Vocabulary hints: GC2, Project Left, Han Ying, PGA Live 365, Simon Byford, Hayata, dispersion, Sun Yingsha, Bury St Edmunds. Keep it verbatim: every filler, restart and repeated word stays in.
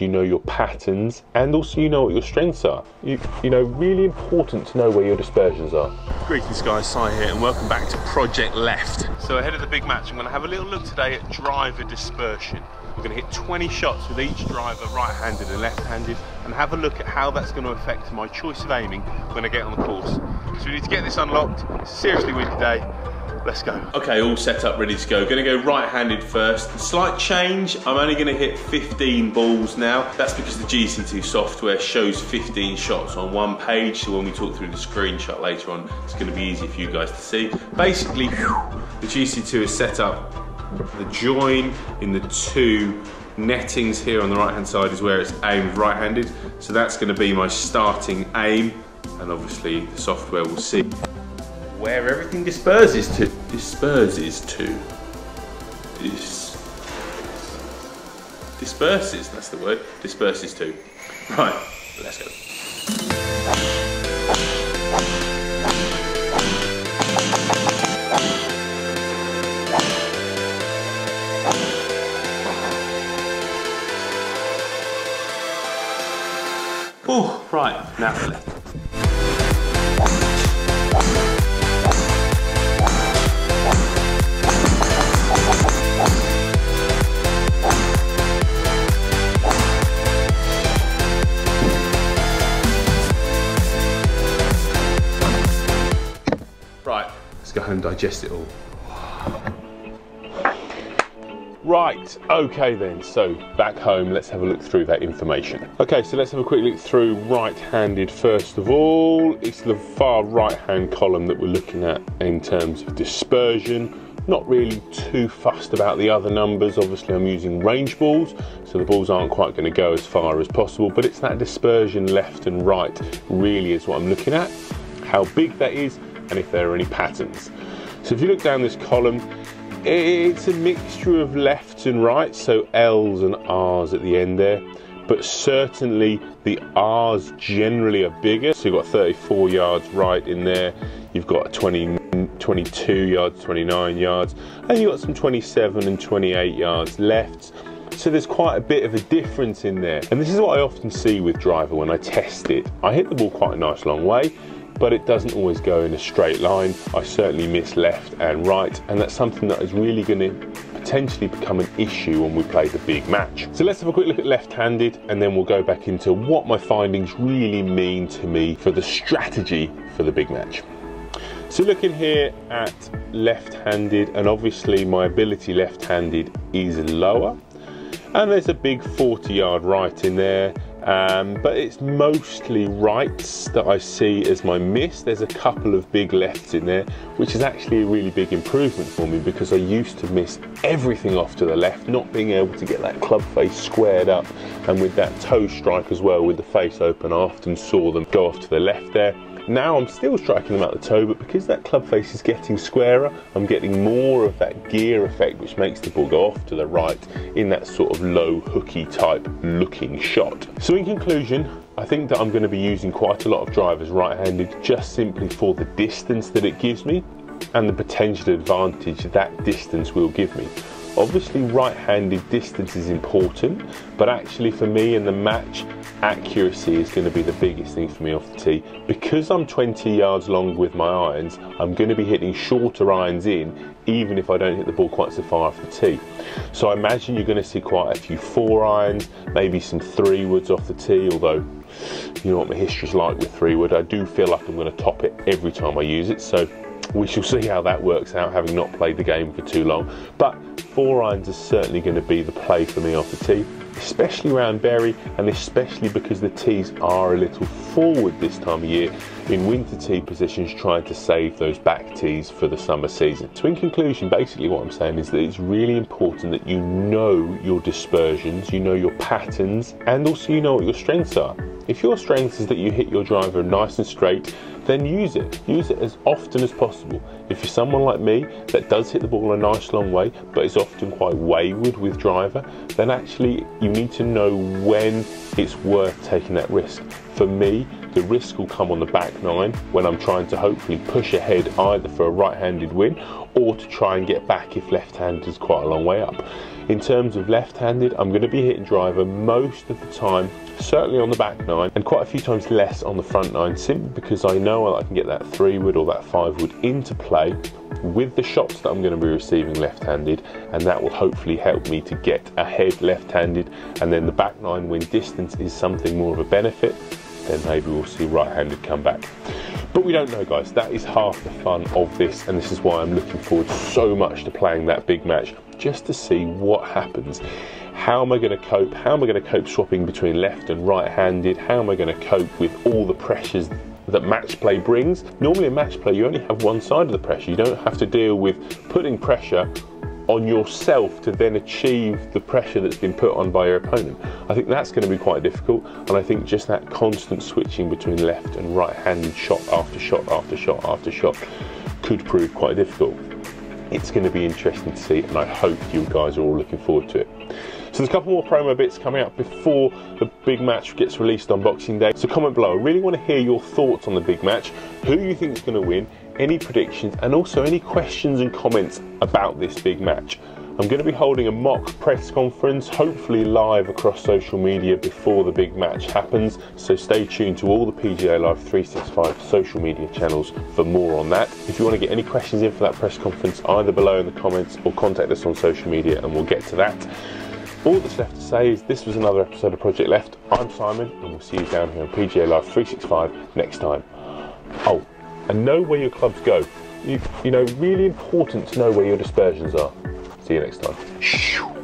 you know your patterns, and also you know what your strengths are. You, you know, really important to know where your dispersions are. Greetings guys, Si here, and welcome back to Project Left. So ahead of the big match, I'm gonna have a little look today at driver dispersion. We're gonna hit twenty shots with each driver, right-handed and left-handed, and have a look at how that's gonna affect my choice of aiming when I get on the course. So we need to get this unlocked, it's seriously windy today. Let's go. Okay, all set up, ready to go. Gonna go right-handed first. Slight change, I'm only gonna hit fifteen balls now. That's because the G C two software shows fifteen shots on one page, so when we talk through the screenshot later on, it's gonna be easy for you guys to see. Basically, the G C two is set up, the join in the two nettings here on the right-hand side is where it's aimed right-handed, so that's gonna be my starting aim, and obviously the software will see where everything disperses to. Disperses to. Dis disperses, that's the word. Disperses to. Right, let's go. Oh, right, now for left. Go home and digest it all. Right, okay then, so back home, let's have a look through that information. Okay, so let's have a quick look through right-handed first of all. It's the far right-hand column that we're looking at in terms of dispersion. Not really too fussed about the other numbers. Obviously I'm using range balls, so the balls aren't quite going to go as far as possible, but it's that dispersion left and right really is what I'm looking at, how big that is, and if there are any patterns. So if you look down this column, it's a mixture of lefts and rights, so L's and R's at the end there, but certainly the R's generally are bigger. So you've got thirty-four yards right in there, you've got twenty, twenty-two yards, twenty-nine yards, and you've got some twenty-seven and twenty-eight yards left. So there's quite a bit of a difference in there. And this is what I often see with driver when I test it. I hit the ball quite a nice long way, but it doesn't always go in a straight line. I certainly miss left and right, and that's something that is really gonna potentially become an issue when we play the big match. So let's have a quick look at left-handed, and then we'll go back into what my findings really mean to me for the strategy for the big match. So looking here at left-handed, and obviously my ability left-handed is lower, and there's a big forty-yard right in there, Um, but it's mostly rights that I see as my miss. There's a couple of big lefts in there, which is actually a really big improvement for me, because I used to miss everything off to the left, not being able to get that club face squared up, and with that toe strike as well, with the face open, I often saw them go off to the left there. Now I'm still striking them out the toe, but because that club face is getting squarer, I'm getting more of that gear effect, which makes the ball go off to the right in that sort of low hooky type looking shot. So in conclusion, I think that I'm going to be using quite a lot of drivers right-handed, just simply for the distance that it gives me and the potential advantage that distance will give me. Obviously right-handed distance is important, but actually for me in the match, accuracy is going to be the biggest thing for me off the tee. Because I'm twenty yards long with my irons, I'm going to be hitting shorter irons in, even if I don't hit the ball quite so far off the tee. So I imagine you're going to see quite a few four irons, maybe some three woods off the tee, although you know what my history's like with three wood, I do feel like I'm going to top it every time I use it, so we shall see how that works out, having not played the game for too long. But four irons is certainly going to be the play for me off the tee, especially around Bury, and especially because the tees are a little forward this time of year in winter tee positions, trying to save those back tees for the summer season. So in conclusion, basically what I'm saying is that it's really important that you know your dispersions, you know your patterns, and also you know what your strengths are. If your strength is that you hit your driver nice and straight, then use it. Use it as often as possible. If you're someone like me that does hit the ball a nice long way, but is often quite wayward with driver, then actually you need to know when it's worth taking that risk. For me, the risk will come on the back nine when I'm trying to hopefully push ahead either for a right-handed win or to try and get back if left-handed is quite a long way up. In terms of left-handed, I'm going to be hitting driver most of the time, certainly on the back nine, and quite a few times less on the front nine, simply because I know I can get that three wood or that five wood into play with the shots that I'm going to be receiving left-handed, and that will hopefully help me to get ahead left-handed. And then the back nine, when distance is something more of a benefit, then maybe we'll see right-handed come back. But we don't know, guys. That is half the fun of this, and this is why I'm looking forward so much to playing that big match, just to see what happens. How am I going to cope? How am I going to cope swapping between left and right-handed? How am I going to cope with all the pressures that match play brings? Normally in match play, you only have one side of the pressure. You don't have to deal with putting pressure on yourself to then achieve the pressure that's been put on by your opponent. I think that's going to be quite difficult, and I think just that constant switching between left and right-handed shot after shot after shot after shot could prove quite difficult. It's going to be interesting to see, and I hope you guys are all looking forward to it. So there's a couple more promo bits coming up before the big match gets released on Boxing Day. So comment below. I really want to hear your thoughts on the big match, who you think is going to win, any predictions, and also any questions and comments about this big match. I'm going to be holding a mock press conference, hopefully live across social media before the big match happens, so stay tuned to all the P G A Live three sixty-five social media channels for more on that. If you want to get any questions in for that press conference, either below in the comments or contact us on social media and we'll get to that. All that's left to say is this was another episode of Project Left. I'm Simon, and we'll see you down here on P G A Live three sixty-five next time. Oh, and know where your clubs go. You, you know, really important to know where your dispersions are. See you next time.